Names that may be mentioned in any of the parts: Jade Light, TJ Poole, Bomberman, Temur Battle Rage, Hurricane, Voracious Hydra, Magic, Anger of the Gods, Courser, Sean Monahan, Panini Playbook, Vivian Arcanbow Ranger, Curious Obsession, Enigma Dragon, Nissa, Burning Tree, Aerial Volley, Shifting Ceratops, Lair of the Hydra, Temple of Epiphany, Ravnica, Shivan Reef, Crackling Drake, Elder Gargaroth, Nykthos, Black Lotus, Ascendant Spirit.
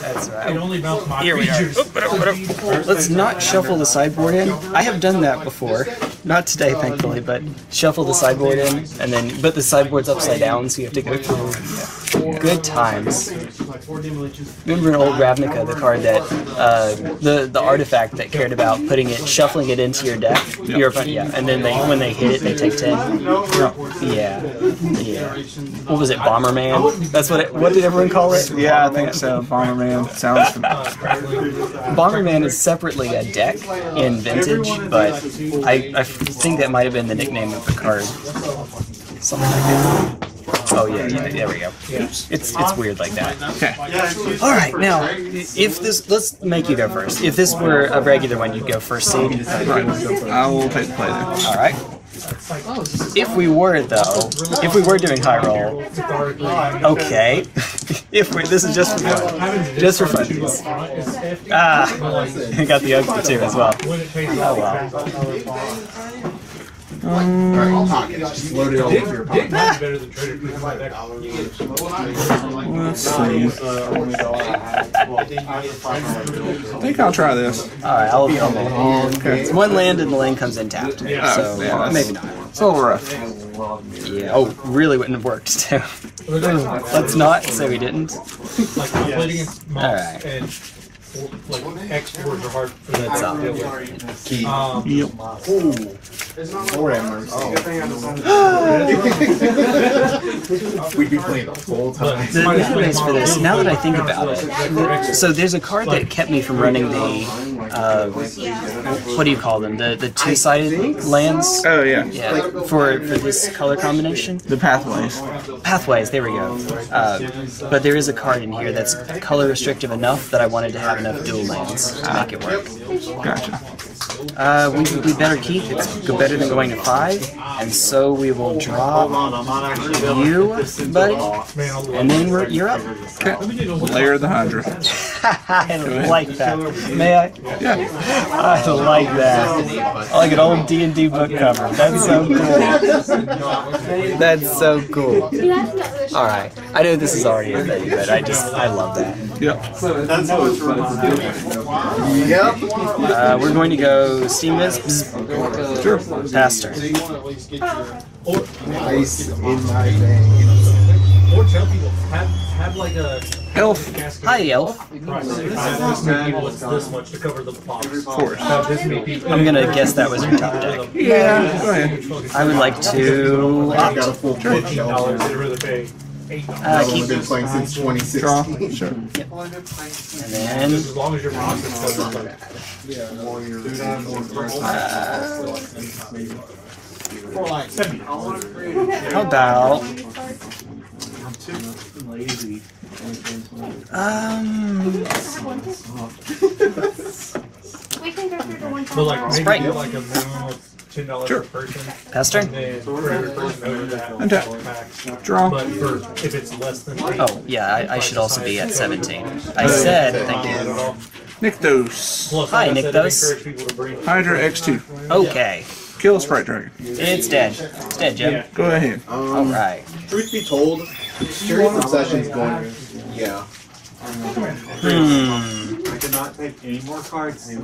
That's right. It only mounts my features. Let's not shuffle the sideboard in. I have done that before. Not today, thankfully, but shuffle the sideboard in, and then but the sideboard's upside down, so you have to go through. Good times. Remember in old Ravnica, the card that the artifact that cared about putting it, shuffling it into your deck, yeah, and then when they hit it, they take 10. Yeah. What was it, Bomberman? That's what. What did everyone call it? Yeah, I think so. Bomberman sounds familiar. Bomberman is separately a deck in Vintage, but I think that might have been the nickname of the card. Something like that. Oh yeah, there we go. It's weird like that. Okay. All right, now if this, let's make you go first. If this were a regular one, you'd go first seed. Right. I will take the play there. All right. If we were though, if we were doing high roll, okay. If we, this is just for fun, I got the ugly too as well. Oh well. Let's see. I think I'll try this. Alright, I'll be on the okay. It's one land and the land comes in tapped. Yeah. So yeah, maybe not. It's a little rough. Yeah. Oh, really wouldn't have worked too. Let's not say we didn't. Alright. Like exports are hard for that to deal with. Key. Yep. Oh. We'd be playing the whole time. The is for this, now that I think about it, so there's a card that kept me from running the, what do you call them? The two-sided lands? Oh, yeah. Yeah. For this color combination? The Pathways. Pathways, there we go. But there is a card in here that's color restrictive enough that I wanted to have enough dual lands to make it work. Gotcha. We better keep. It's better than going to 5, and so we will draw you, buddy, and then you're up. Okay. Lair of the Hydra. I like that. May I? Yeah. I like that. I like an old D&D book cover. That's so cool. That's so cool. All right. I know this is already a thing, but I love that. Yep. That's how it's running. Yep. We're going to go Steam Visp. Sure. Pastor. Nice in my vein. Have like a elf. Hi, elf. Of course. I'm gonna guess that was your top deck. Yeah. Go ahead. I would like to. I got a full $15. I've been playing since 2016. Sure. Yep. And then as long as you're how about? We can go through the one. Sprite. $10 sure. Person. Pastor? Okay. Draw. But for, if it's less than oh, yeah, I should also be at 17. I said, thank you. Nykthos. Hi, Nykthos. Hydra X2. Okay. Kill Sprite Dragon. It's dead. It's dead, Jim. Yeah. Go ahead. Alright. Truth be told, Curious Obsession's going. Yeah. I cannot take any more cards. Too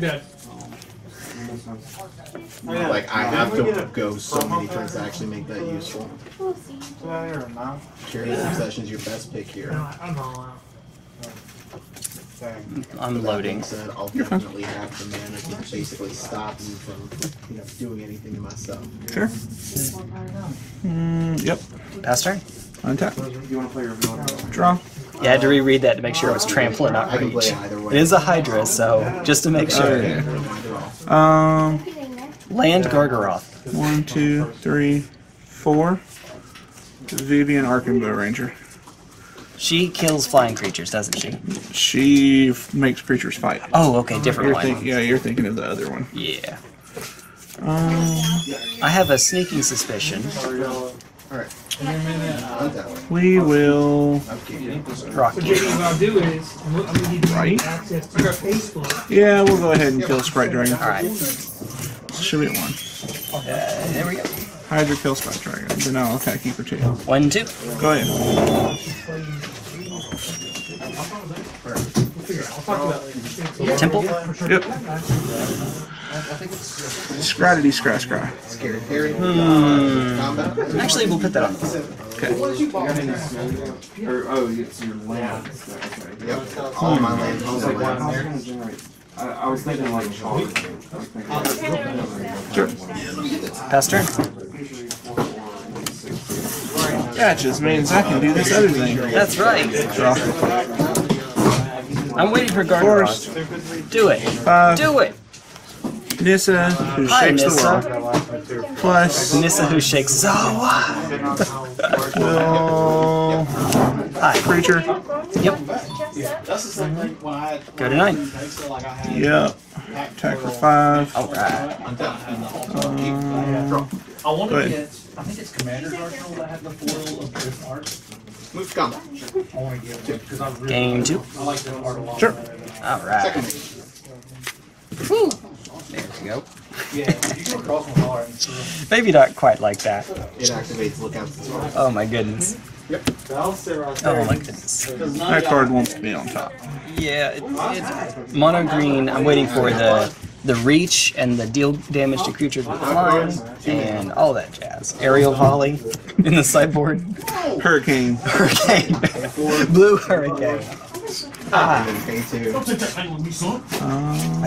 bad. Like, I have to go so many turns to actually make that useful. Curious Obsession's your best pick here. I'm all out. Unloading. Said, I'll definitely have the mana to basically stop me from, you know, doing anything to myself. Sure. Yep. Pastor? Untap. You want to play your draw? Yeah, I had to reread that to make sure it was trample and not rage. I can play either way. It is a Hydra, so just to make sure. Yeah. Land Gargaroth. 1, 2, 3, 4. Vivian Arcanbow Ranger. She kills flying creatures, doesn't she? She makes creatures fight. Oh, okay, different one. Yeah, you're thinking of the other one. Yeah. I have a sneaking suspicion. We will rock you. Right? Yeah, we'll go ahead and kill Sprite Dragon. Alright. Should be at 1. There we go. Hydra kill Sprite Dragon. Then I'll attack you for 2. 1, 2. Go ahead. Temple? Yep. Scratty, scratch, scratch. Actually, we'll put that on the board. Okay. Oh, it's your land. Yep. All my land. I was thinking like chalk. Sure. Pass turn. That just means I can do this other thing. That's right. I'm waiting for Gargaroth. Do it. Do it. Nissa, who shakes the world. Plus Nissa, who shakes Zawa. Will creature. Yep. Go to 9. Yep. Attack for 5. All right. I want to get. I think it's Commander's Arsenal that had the foil of this art. Move scum. Really Game 2. I like the art a lot. Sure. All right. Whew. There we go. Yeah, you can cross one art. Maybe not quite like that. It activates lookouts as well. Oh my goodness. Yep. Oh my goodness. That card wants to be on top. Yeah, it's mono green. I'm waiting for the reach and the deal damage to creatures with flying and all that jazz. Aerial Volley in the sideboard. Hurricane. Hurricane. Blue Hurricane. I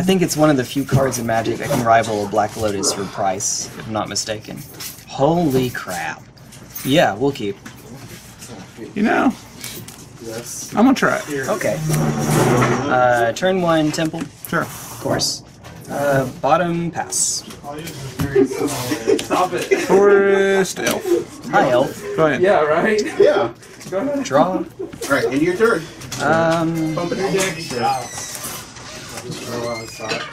think it's one of the few cards in Magic that can rival Black Lotus for price, if I'm not mistaken. Holy crap. Yeah, we'll keep. You know, I'm gonna try it. Okay. Turn 1, Temple. Sure. Of course. Bottom pass. Stop it. Forest Elf. Hi, Elf. Go ahead. Yeah, right? Yeah. Go ahead. Draw. All right, into your turn. Bump your deck.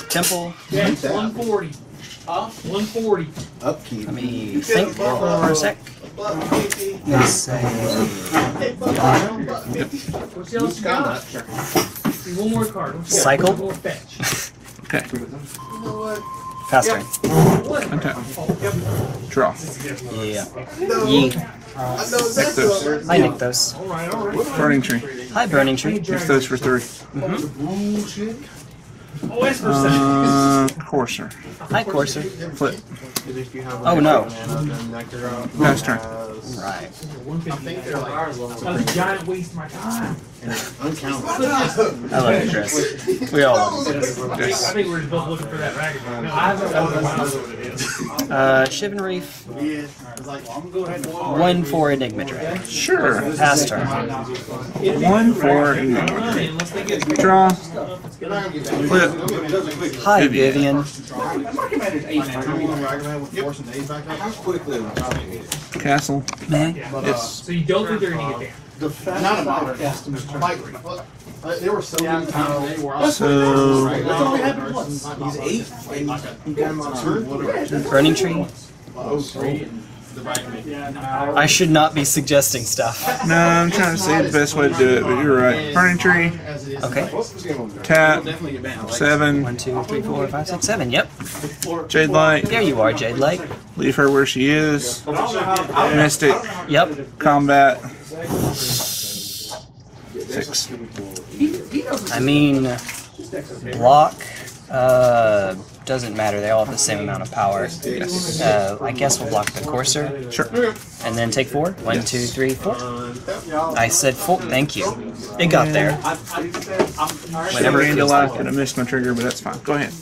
Temple. Yeah, 140. Up, 140. Upkeep. Let me think for a sec. Let's say... One more card. Cycle. Okay. Pass turn. Okay. Draw. Yeah. Ye. Nykthos. Hi, Nykthos. Burning Tree. Hi, Burning Tree. Nykthos for 3. Courser. Hi, Courser. Flip. Oh no. Pass turn. Right. That was a giant waste of my time. I love you, Chris. We all love you. I think we're both looking for that ragged one. Shivan Reef. 1-4 Enigma Dragon. Sure. Pass turn. 1-4 Enigma Dragon. Draw. Flip. Hi, Vivian. Castle. So you don't think they're going to get banned? The fact there were so many times where I was Burning Tree. I should not be suggesting stuff. No, I'm trying to say the best way to do it, but you're right. Burning Tree. Okay. Tap. 7. 1, 2, 3, 4, 5, 6, 7. Yep. Jade Light. There you are, Jade Light. Leave her where she is. Mystic. Yep. Combat. 6. I mean, block. Doesn't matter. They all have the same amount of power. Yes. I guess we'll block the Courser. Sure. And then take 4. 1, 2, 3, 4. I said 4. Thank you. It got there. Whenever it feels like it. I missed my trigger, but that's fine. Go ahead.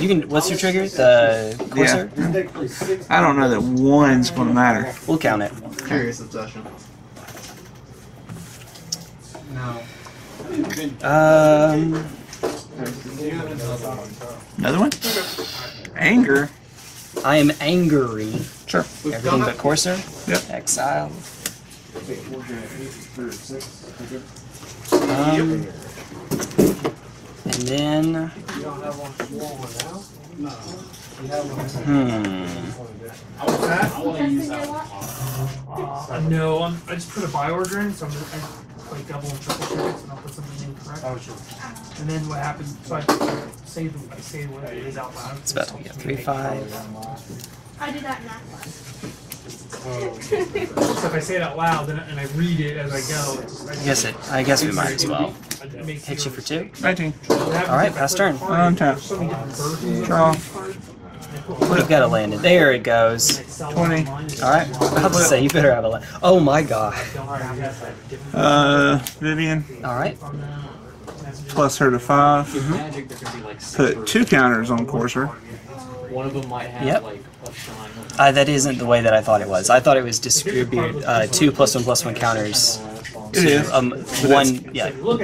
You can. What's your trigger? The Courser. Yeah. I don't know that one's gonna matter. We'll count it. Curious Obsession. Another one? Anger. I am angry. Sure. Everything but Courser. Yep. Exile. And then. You don't have one now? No. I want to use that one. No, I just put a buy order in, so I'm going to play double and triple checks, and I'll put something in correct. Oh, sure. And then what happens, so I say what it is out loud. It's about to get 3, 5. I did that in that one. So if I say it out loud and I read it as I go, I guess we might as well. Hit you for 2. 19. Alright, pass turn. On turn. Draw. Would have got a landed. There it goes. 20. Alright. I was to say, you better have a land. Oh my god. Vivian. Alright. Plus her to 5. Mm-hmm. Put 2 counters on Courser. One of them might have like a shine. That isn't the way that I thought it was. I thought it was distribute 2 +1/+1 counters. It is.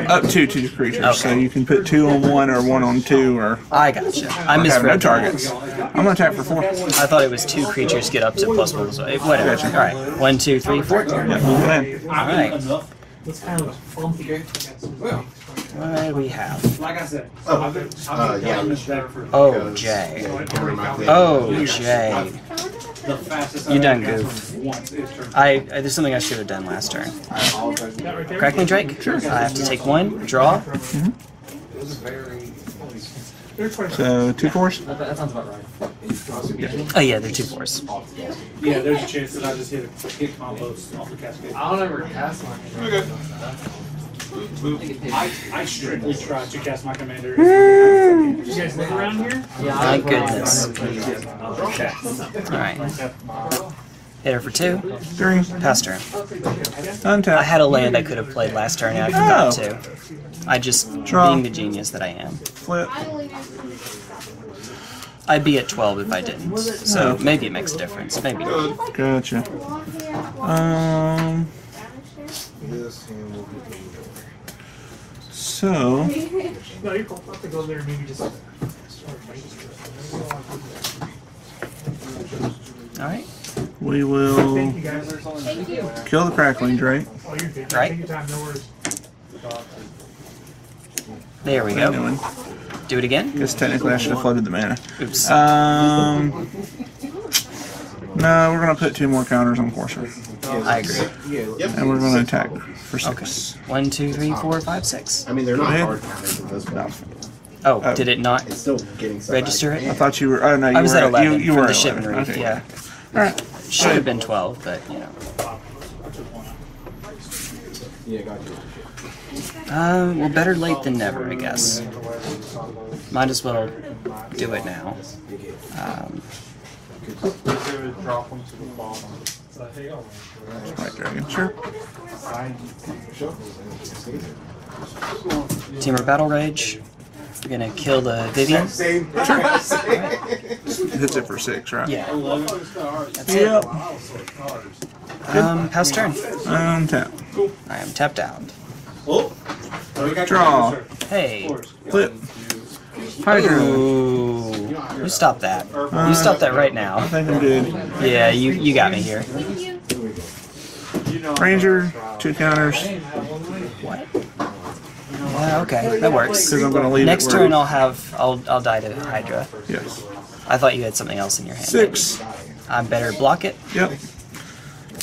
Up to 2 creatures. Okay. So you can put 2 on 1 or 1 on 2 or. I gotcha. I misread. No targets. I'm gonna attack for 4. I thought it was 2 creatures get up to +1. So whatever. Gotcha. All right. 1, 2, 3, 4. Yeah. All right. It's kind of funky. Well, what do we have? Like I said, oh, Jay. Oh, Jay. You done goof. There's something I should have done last turn. Crackling Drake? Sure. I have to take 1, draw. Mm-hmm. So, 2 4s? That sounds about right. Yeah. Oh yeah, they're 2 4s. Yeah, there's a chance that I just hit combos off the cascade. I don't ever cast my commander. I strictly try to cast my commander. Did you guys look around here? My goodness. Okay. Alright. Hit her for 2. 3. Pass turn. Untap. I had a land I could have played last turn and I forgot to. I just, being the genius that I am. Flip. I'd be at 12 if I didn't, so maybe it makes a difference. Maybe. Gotcha. So. All right. We will kill the Crackling Drake. Right. There we go. Do it again? Because technically I should have flooded the mana. Oops. No, we're going to put 2 more counters on Courser. I agree. And we're going to attack for 6. Okay. 1, 2, 3, 4, 5, 6. I mean, they're not hard counters at this point. Oh, did it not register it? I thought you were... Oh, no, you were... I was at 11 you were the Shivan Reef, okay. Yeah. All right. Should have been 12, but, you know. Yeah, got you. Well, better late than never, I guess. Might as well do it now. Sprite Dragon, sure. Temur Battle Rage. We're gonna kill the Vivian. Sure. Hits it for 6, right? Yeah. That's it. Pass turn. Tap. I am tapped out. Draw. Hey. Flip. Hydra. You stop that. You stop that right now. I think I did. Yeah, you got me here. Ranger, 2 counters. What? Yeah, okay, that works. I'm gonna leave next turn I'll die to Hydra. Yes. I thought you had something else in your hand. 6. I better block it. Yep.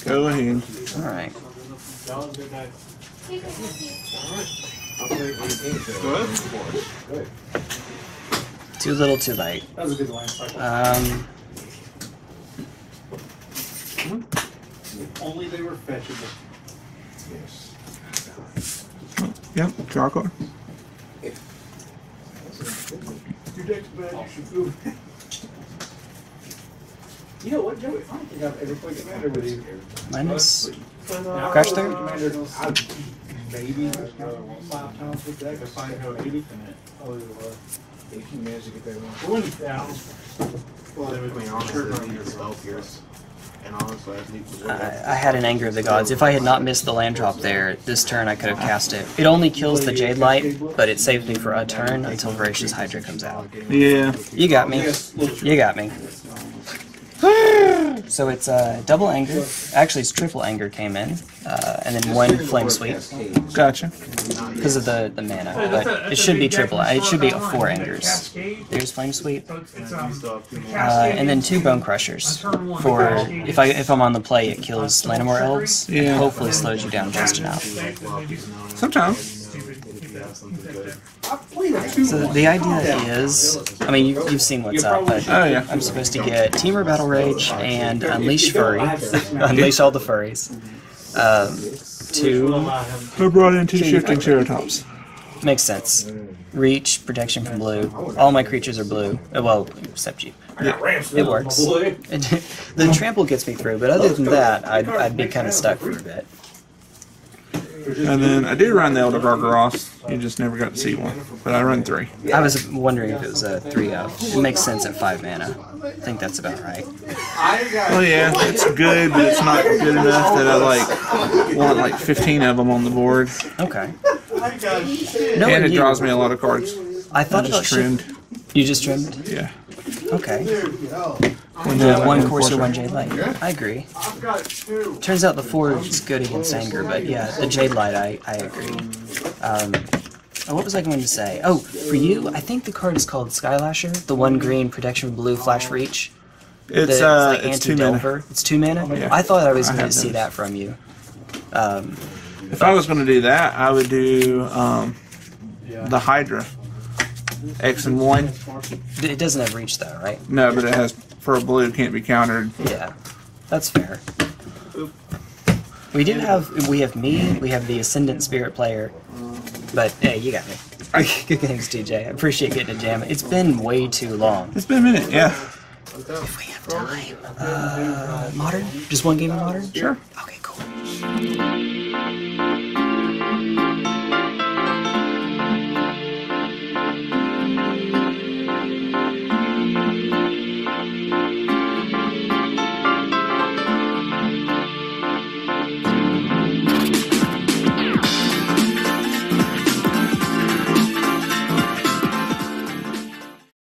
Go ahead. All right. Too little, too late. Only they were fetchable. Yes. Yep. Draw card. You know what, Joey? I don't think I've ever played Commander with you. Minus. Crash there. Maybe 5 times with that. If you manage to get that 1. I had an Anger of the Gods. If I had not missed the land drop there, this turn I could have cast it. It only kills the Jade Light, but it saves me for a turn until Voracious Hydra comes out. Yeah. You got me. You got me. So it's double anger. Actually, it's triple anger came in, and then 1 flame sweep. Gotcha. Because of the mana, but it should be triple. It should be 4 angers. There's flame sweep, and then 2 bonecrushers. For if I'm on the play, it kills Lanamore elves and hopefully slows you down just enough. Sometimes. So the idea is, I mean, you've seen what's up, but I'm supposed to get Temur Battle Rage and and Unleash Fury. Unleash all the furries. Who brought in two Shifting Ceratops? Makes sense. Reach, protection from blue. All my creatures are blue. Well, except you. It works. The trample gets me through, but other than that, I'd be kind of stuck for a bit. And then I did run the Elder Gargaroth. You just never got to see one. But I run three. I was wondering if it was a 3-0. It makes sense at 5 mana. I think that's about right. Well, yeah, it's good, but it's not good enough that I want 15 of them on the board. Okay. No, and it draws me a lot of cards. I thought I just trimmed. You just trimmed? Yeah. Okay. One Courser, one Jade Light. I agree. Turns out the 4 is good against Anger, but yeah, the Jade Light, I agree. What was I going to say? Oh, for you, I think the card is called Skylasher, the 1 green, protection blue, flash reach. It's 2 mana. It's 2 mana? Yeah. I thought I was going to see that from you. If I was going to do that, I would do the Hydra. X and 1. It doesn't have reach though, right? No, but it has for a blue, can't be countered. Yeah, that's fair. We do have me, we have the Ascendant Spirit player, but hey, you got me. Good games, TJ. I appreciate getting to jam. It's been way too long. It's been a minute, yeah. If we have time, modern, just 1 game of modern. Sure. Okay, cool.